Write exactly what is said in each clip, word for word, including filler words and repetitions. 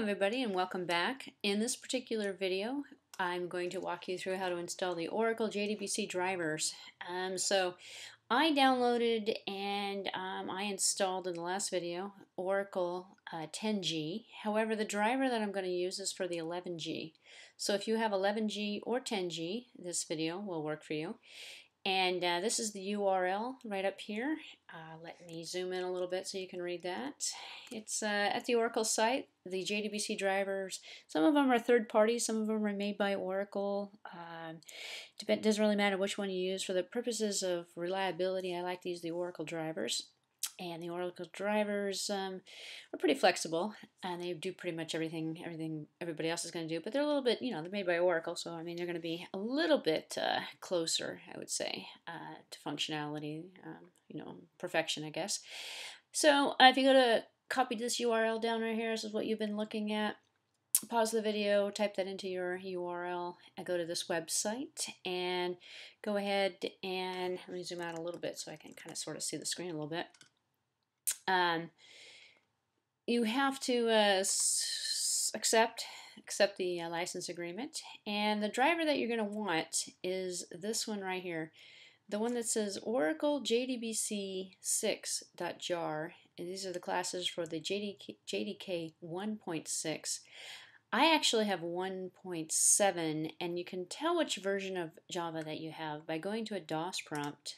Hello everybody and welcome back. In this particular video I'm going to walk you through how to install the Oracle J D B C drivers. Um, so I downloaded and um, I installed in the last video Oracle uh, ten G. However, the driver that I'm going to use is for the eleven G. So if you have eleven G or ten G, this video will work for you. And uh, this is the U R L right up here. Uh, let me zoom in a little bit so you can read that. It's uh, at the Oracle site. The J D B C drivers, some of them are third party, some of them are made by Oracle. Um, it doesn't really matter which one you use. For the purposes of reliability, I like to use the Oracle drivers. And the Oracle drivers um, are pretty flexible, and they do pretty much everything everything everybody else is going to do. But they're a little bit, you know, they're made by Oracle, so I mean they're going to be a little bit uh, closer, I would say, uh, to functionality, um, you know, perfection, I guess. So uh, if you go to copy this U R L down right here, this is what you've been looking at. Pause the video, type that into your U R L, and go to this website, and go ahead and let me zoom out a little bit so I can kind of sort of see the screen a little bit. Um, you have to uh, accept accept the uh, license agreement, and the driver that you're going to want is this one right here, the one that says Oracle J D B C six dot jar, and these are the classes for the J D K one point six. I actually have one point seven, and you can tell which version of Java that you have by going to a DOS prompt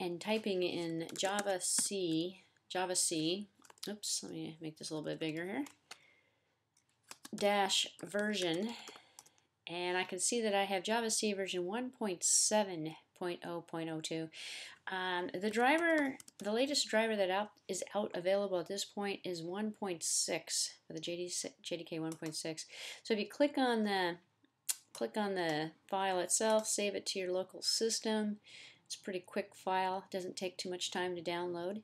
and typing in Java C. Java C, oops, let me make this a little bit bigger here, dash version, and I can see that I have Java C version one point seven point zero point zero two. Um, the driver, the latest driver that out is out available at this point is one point six, for the J D K one point six. So if you click on the, click on the file itself, save it to your local system. It's a pretty quick file, doesn't take too much time to download.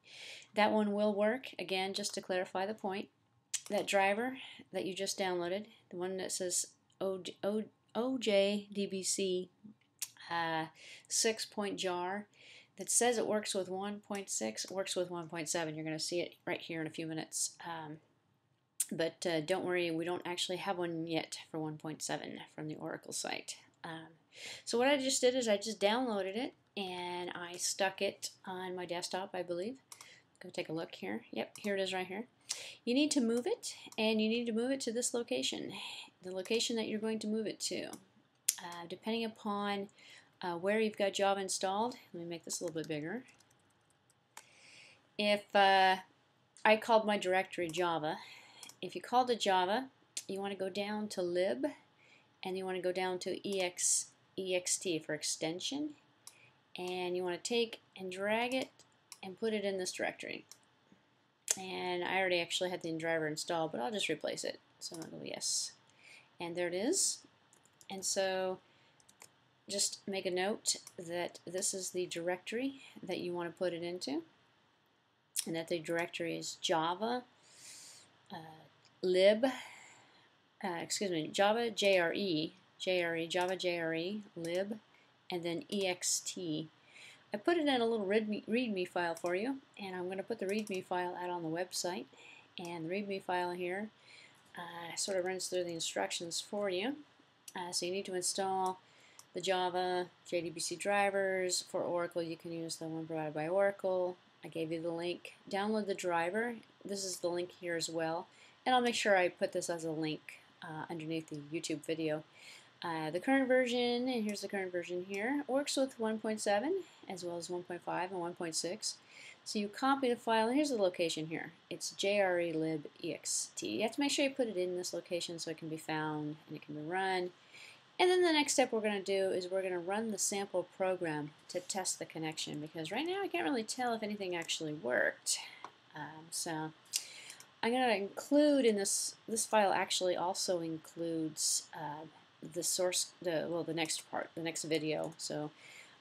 That one will work. Again, just to clarify the point, that driver that you just downloaded, the one that says O J D B C uh, six dot jar, that says it works with one point six, works with one point seven. You're going to see it right here in a few minutes. Um, but uh, don't worry, we don't actually have one yet for one point seven from the Oracle site. Um, so what I just did is I just downloaded it, and I stuck it on my desktop, I believe. Go take a look here. Yep, here it is right here. You need to move it, and you need to move it to this location, the location that you're going to move it to. Uh, depending upon uh, where you've got Java installed, let me make this a little bit bigger. If uh, I called my directory Java, if you called it Java, you want to go down to lib, and you want to go down to ex, ext for extension. And you want to take and drag it and put it in this directory. And I already actually had the driver installed, but I'll just replace it. So it'll be yes. And there it is. And so just make a note that this is the directory that you want to put it into, and that the directory is Java uh, lib, uh, excuse me, Java J R E, J R E, Java J R E, lib, and then ext. I put it in a little readme, readme file for you, and I'm going to put the readme file out on the website. And the readme file here uh, sort of runs through the instructions for you. Uh, so you need to install the Java J D B C drivers. For Oracle, you can use the one provided by Oracle. I gave you the link. Download the driver. This is the link here as well. And I'll make sure I put this as a link uh, underneath the YouTube video. Uh, the current version, and here's the current version here, works with one point seven as well as one point five and one point six. So you copy the file, and here's the location here. It's J R E lib ext. You have to make sure you put it in this location so it can be found and it can be run. And then the next step we're going to do is we're going to run the sample program to test the connection, because right now I can't really tell if anything actually worked. Um, so I'm going to include in this, this file actually also includes uh, the source, the well, the next part, the next video. So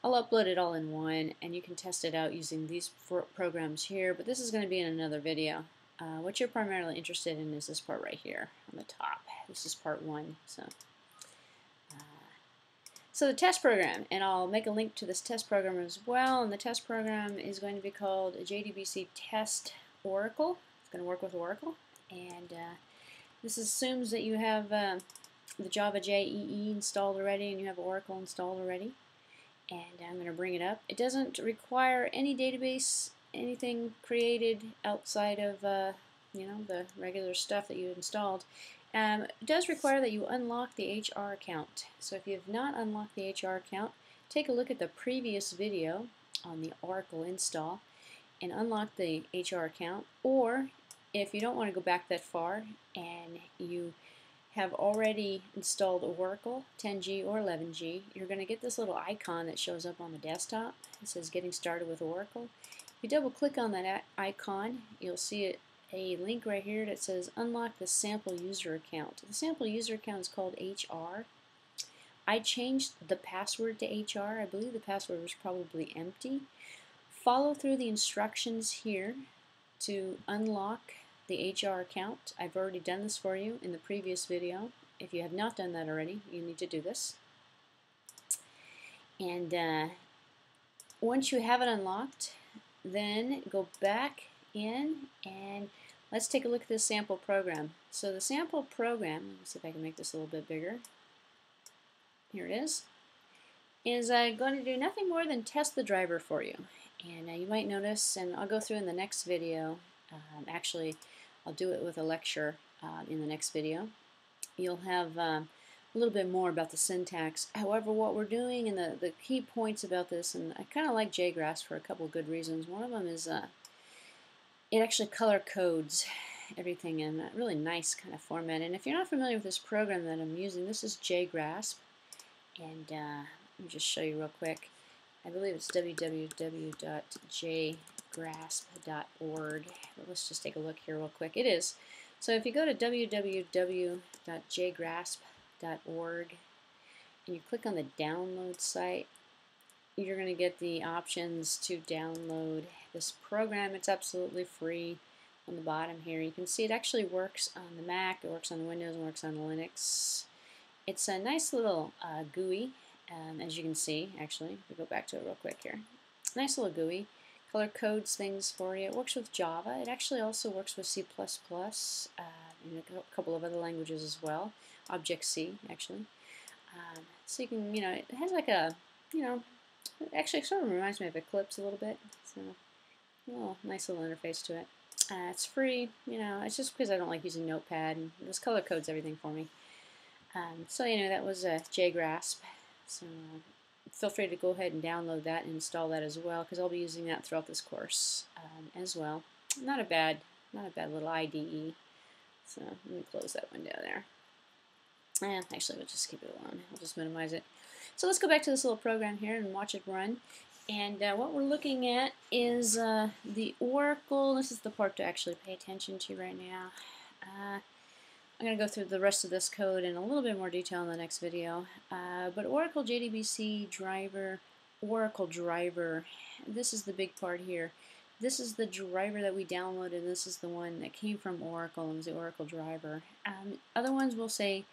I'll upload it all in one, and you can test it out using these four programs here. But this is going to be in another video. Uh, what you're primarily interested in is this part right here on the top. This is part one. So, uh, so the test program, and I'll make a link to this test program as well. And the test program is going to be called JDBcTestOracle. It's going to work with Oracle, and uh, This assumes that you have uh, the Java J E E installed already and you have Oracle installed already. And I'm going to bring it up. It doesn't require any database, anything created outside of uh, you know, the regular stuff that you installed. Um, it does require that you unlock the H R account. So if you've not unlocked the H R account, take a look at the previous video on the Oracle install and unlock the H R account. Or if you don't want to go back that far and you have already installed Oracle ten G or eleven G, you're going to get this little icon that shows up on the desktop. It says Getting Started with Oracle. If you double click on that icon, you'll see it, a link right here that says Unlock the Sample User Account. The sample user account is called H R. I changed the password to H R. I believe the password was probably empty. Follow through the instructions here to unlock the H R account. I've already done this for you in the previous video. If you have not done that already, you need to do this. And uh, once you have it unlocked, then go back in and let's take a look at this sample program. So the sample program, let me see if I can make this a little bit bigger. Here it is. Is uh, going to do nothing more than test the driver for you. And uh, you might notice, and I'll go through in the next video, Um, actually, I'll do it with a lecture uh, in the next video. You'll have um, a little bit more about the syntax. However, what we're doing and the, the key points about this, and I kind of like JGrasp for a couple of good reasons. One of them is uh, it actually color codes everything in a really nice kind of format. And if you're not familiar with this program that I'm using, this is JGrasp. And uh, let me just show you real quick. I believe it's w w w dot j grasp dot org. Let's just take a look here real quick. It is. So if you go to w w w dot j grasp dot org and you click on the download site, you're going to get the options to download this program. It's absolutely free on the bottom here. You can see it actually works on the Mac, it works on Windows, it works on Linux. It's a nice little uh, G U I, um, as you can see, actually. We'll go back to it real quick here. Nice little G U I. Color codes things for you. It works with Java. It actually also works with C plus plus uh, and a couple of other languages as well. Object-C, actually. Um, so you can, you know, it has like a, you know, actually it sort of reminds me of Eclipse a little bit. So, well, nice little interface to it. Uh, it's free, you know, it's just because I don't like using Notepad, and this color codes everything for me. Um, so, you know, that was uh, JGrasp. So, feel free to go ahead and download that and install that as well, because I'll be using that throughout this course um, as well. Not a bad, not a bad little I D E. So let me close that window there. And actually, we'll just keep it alone. I'll just minimize it. So let's go back to this little program here and watch it run. And uh, what we're looking at is uh, the Oracle. This is the part to actually pay attention to right now. Uh, I'm going to go through the rest of this code in a little bit more detail in the next video. Uh, but Oracle J D B C driver, Oracle driver, this is the big part here. This is the driver that we downloaded. This is the one that came from Oracle. It was the Oracle driver. Um, other ones will say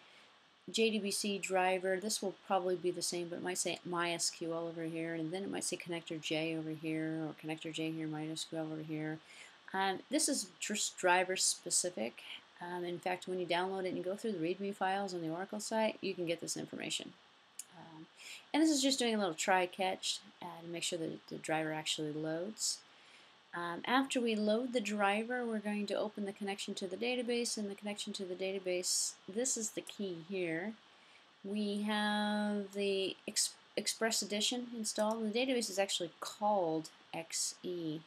J D B C driver. This will probably be the same, but it might say MySQL over here, and then it might say Connector J over here, or Connector J here, MySQL over here. Um, this is just driver specific. Um, in fact, when you download it and you go through the README files on the Oracle site, you can get this information. Um, and this is just doing a little try-catch uh, to make sure that the driver actually loads. Um, after we load the driver, we're going to open the connection to the database, and the connection to the database, this is the key here. We have the Ex- Express Edition installed, and the database is actually called X E.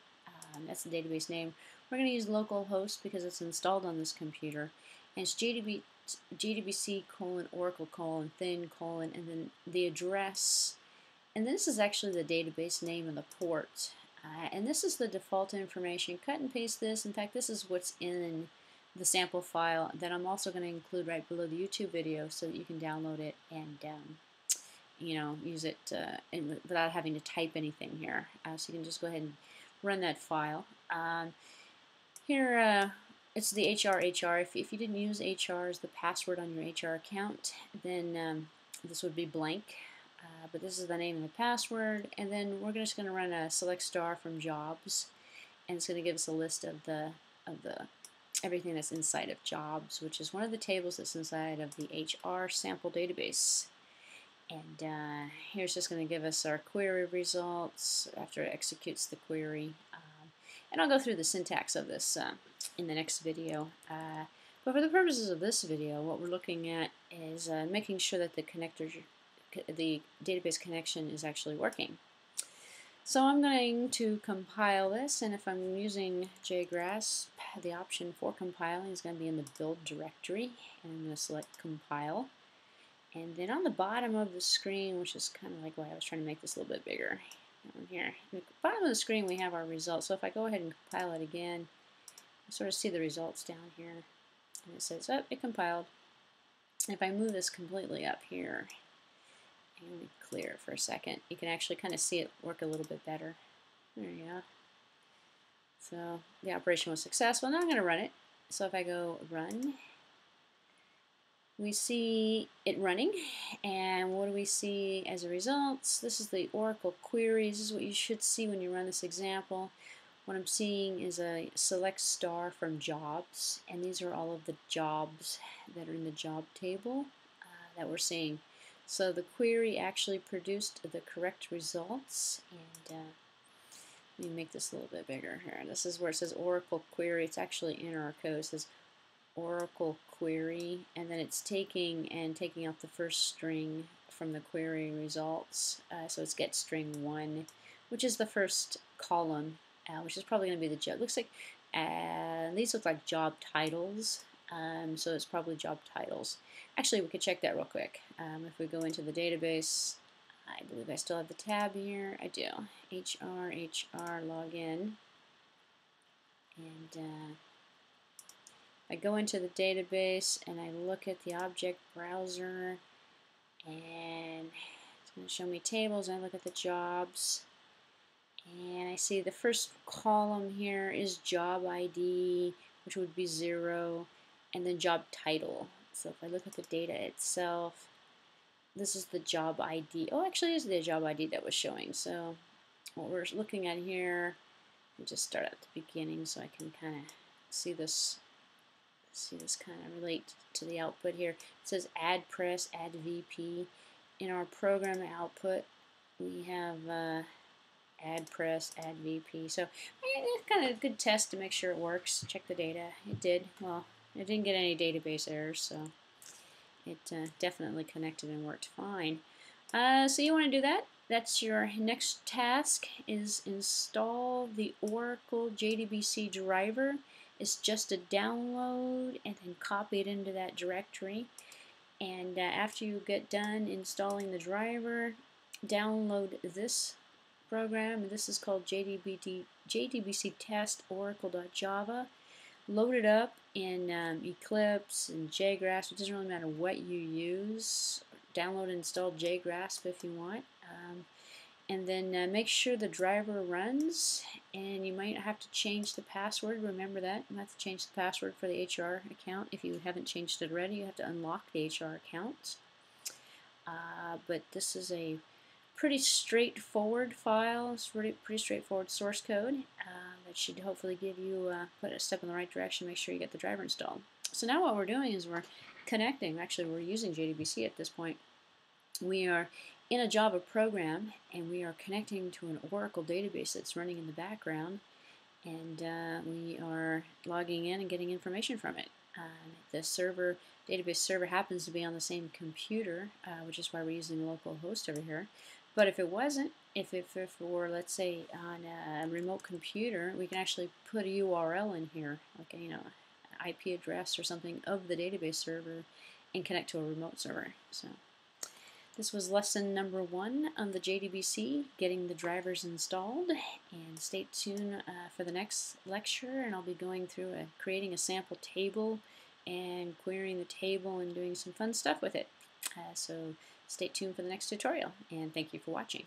Um, that's the database name. We're going to use localhost because it's installed on this computer. And it's J D B, J D B C colon Oracle colon thin colon and then the address. And this is actually the database name and the port. Uh, and this is the default information. Cut and paste this. In fact, this is what's in the sample file that I'm also going to include right below the YouTube video so that you can download it and um, you know, use it uh, in, without having to type anything here. Uh, so you can just go ahead and run that file. Um, Here, uh, it's the H R H R. If, if you didn't use H R as the password on your H R account, then um, this would be blank. Uh, but this is the name and the password. And then we're just going to run a select star from jobs, and it's going to give us a list of the of the everything that's inside of jobs, which is one of the tables that's inside of the H R sample database. And uh, here's just going to give us our query results after it executes the query. Um, and I'll go through the syntax of this uh, in the next video. Uh, but for the purposes of this video, what we're looking at is uh, making sure that the connector, the database connection is actually working. So I'm going to compile this, and if I'm using JGrasp, the option for compiling is going to be in the build directory, and I'm going to select compile. And then on the bottom of the screen, which is kind of like why I was trying to make this a little bit bigger, down here, at the bottom of the screen we have our results. So if I go ahead and compile it again, you sort of see the results down here, and it says, oh, it compiled. If I move this completely up here, let me clear it for a second. You can actually kind of see it work a little bit better. There you go. So the operation was successful. Now I'm going to run it. So if I go run, we see it running. And what do we see as a result? This is the Oracle queries. This is what you should see when you run this example. What I'm seeing is a select star from jobs. And these are all of the jobs that are in the job table uh, that we're seeing. So the query actually produced the correct results, and uh, let me make this a little bit bigger here. This is where it says Oracle query. It's actually in our code. It says Oracle query, and then it's taking and taking out the first string from the query results. Uh, so it's get string one, which is the first column, uh, which is probably going to be the job. Looks like uh, these look like job titles. Um, so it's probably job titles. Actually, we could check that real quick. Um, if we go into the database, I believe I still have the tab here. I do. H R, H R, login. And uh, I go into the database and I look at the object browser, and it's going to show me tables. And I look at the jobs, and I see the first column here is job I D, which would be zero. And then job title. So if I look at the data itself, this is the job I D. Oh, actually, this is the job I D that was showing. So what we're looking at here, let me just start at the beginning so I can kind of see this, see this kind of relate to the output here. It says add press, add V P. In our program output, we have uh, add press, add V P. So it's kind of a good test to make sure it works. Check the data. It did. Well, I didn't get any database errors, so it uh, definitely connected and worked fine. Uh, so you want to do that. That's your next task, is install the Oracle J D B C driver. It's just a download and then copy it into that directory. And uh, after you get done installing the driver, download this program. This is called J D B C Test Oracle dot java. Load it up in um, Eclipse and JGrasp. It doesn't really matter what you use. Download and install JGrasp if you want. Um, and then uh, make sure the driver runs, and you might have to change the password. Remember that. You have to change the password for the H R account. If you haven't changed it already, you have to unlock the H R account. Uh, but this is a pretty straightforward file. It's pretty, pretty straightforward source code. Uh, that should hopefully give you uh, put a step in the right direction. Make sure you get the driver installed. So now what we're doing is we're connecting. Actually, we're using J D B C at this point. We are in a Java program, and we are connecting to an Oracle database that's running in the background, and uh, we are logging in and getting information from it. Um, the server, database server happens to be on the same computer, uh, which is why we're using local host over here. But if it wasn't, if it were, let's say, on a remote computer, we can actually put a U R L in here, like a, you know, an I P address or something of the database server, and connect to a remote server. So this was lesson number one on the J D B C, getting the drivers installed. And stay tuned uh, for the next lecture, and I'll be going through a, creating a sample table and querying the table and doing some fun stuff with it. Uh, so. Stay tuned for the next tutorial, and thank you for watching.